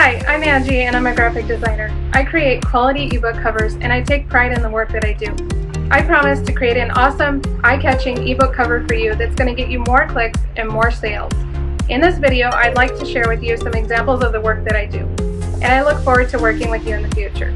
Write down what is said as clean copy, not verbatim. Hi, I'm Angie and I'm a graphic designer. I create quality ebook covers and I take pride in the work that I do. I promise to create an awesome, eye-catching ebook cover for you that's going to get you more clicks and more sales. In this video, I'd like to share with you some examples of the work that I do, and I look forward to working with you in the future.